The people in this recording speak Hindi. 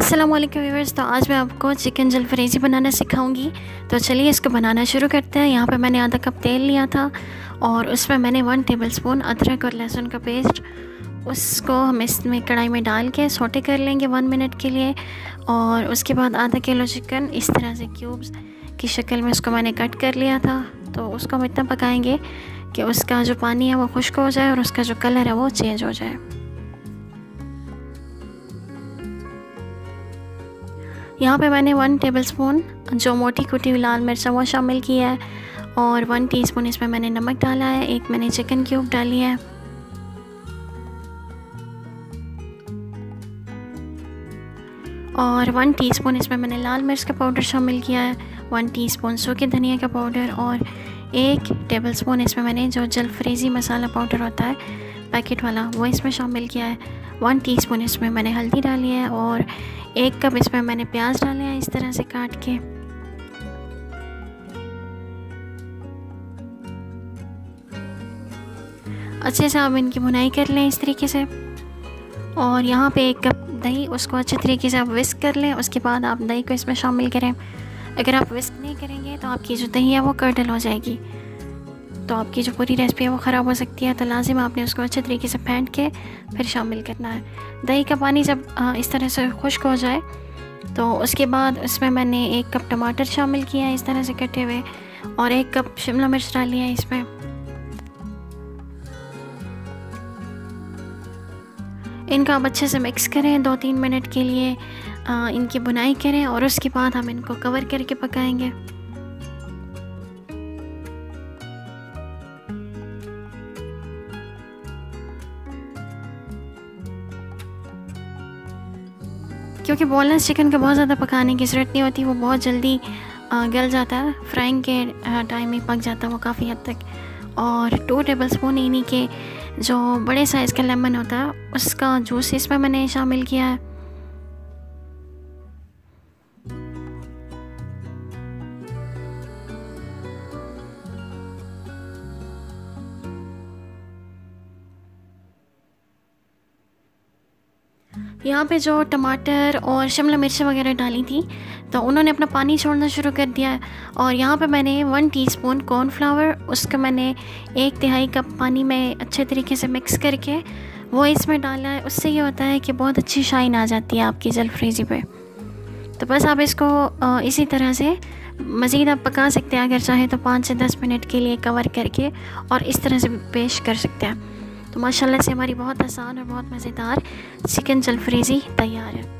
अस्सलाम वालेकुम व्यूअर्स। तो आज मैं आपको चिकन जलफ्रेज़ी बनाना सिखाऊंगी। तो चलिए इसको बनाना शुरू करते हैं। यहाँ पे मैंने आधा कप तेल लिया था और उसमें मैंने 1 टेबलस्पून अदरक और लहसुन का पेस्ट, उसको हम इसमें कढ़ाई में डाल के सौटे कर लेंगे 1 मिनट के लिए। और उसके बाद आधा किलो चिकन इस तरह से क्यूब्स की शक्ल में उसको मैंने कट कर लिया था। तो उसको हम इतना पकाएँगे कि उसका जो पानी है वो खुश्क हो जाए और उसका जो कलर है वो चेंज हो जाए। यहाँ पे मैंने 1 टेबलस्पून जो मोटी कुटी हुई लाल मिर्च वो शामिल किया है और 1 टीस्पून इसमें मैंने नमक डाला है। एक मैंने चिकन क्यूब डाली है। और 1 टीस्पून इसमें मैंने लाल मिर्च का पाउडर शामिल किया है, 1 टीस्पून सूखे धनिया का पाउडर और 1 टेबलस्पून इसमें मैंने जो जलफ्रेज़ी मसाला पाउडर होता है पैकेट वाला वो इसमें शामिल किया है। 1 टीस्पून इसमें मैंने हल्दी डाली है और 1 कप इसमें मैंने प्याज डाले हैं इस तरह से काट के। अच्छे से आप इनकी भुनाई कर लें इस तरीके से। और यहाँ पे 1 कप दही, उसको अच्छे तरीके से आप विस्क कर लें। उसके बाद आप दही को इसमें शामिल करें। अगर आप विस्क नहीं करेंगे तो आपकी जो दही है वो कर्डल हो जाएगी, तो आपकी जो पूरी रेसिपी है वो ख़राब हो सकती है। तो लाजिम आपने उसको अच्छे तरीके से फेंट के फिर शामिल करना है। दही का पानी जब इस तरह से खुश्क हो जाए तो उसके बाद उसमें मैंने 1 कप टमाटर शामिल किया है इस तरह से कटे हुए और 1 कप शिमला मिर्च डाली है इसमें। इनका आप अच्छे से मिक्स करें 2-3 मिनट के लिए, इनकी बुनाई करें और उसके बाद हम इनको कवर करके पकाएंगे। क्योंकि बोनलेस चिकन का बहुत ज़्यादा पकाने की ज़रूरत नहीं होती, वो बहुत जल्दी गल जाता है, फ्राइंग के टाइम ही पक जाता है वो काफ़ी हद तक। और 2 टेबलस्पून इन्हीं के जो बड़े साइज़ का लेमन होता है उसका जूस इसमें मैंने शामिल किया है। यहाँ पे जो टमाटर और शिमला मिर्च वगैरह डाली थी तो उन्होंने अपना पानी छोड़ना शुरू कर दिया है। और यहाँ पे मैंने 1 टीस्पून कॉर्नफ्लावर, उसका मैंने 1/3 कप पानी में अच्छे तरीके से मिक्स करके वो इसमें डाला है। उससे ये होता है कि बहुत अच्छी शाइन आ जाती है आपकी जलफ्रेज़ी पे। तो बस आप इसको इसी तरह से मज़ीद आप पका सकते हैं। अगर चाहें तो 5 से 10 मिनट के लिए कवर करके और इस तरह से पेश कर सकते हैं। तो माशाल्लाह से हमारी बहुत आसान और बहुत मज़ेदार चिकन जलफ्रेज़ी तैयार है।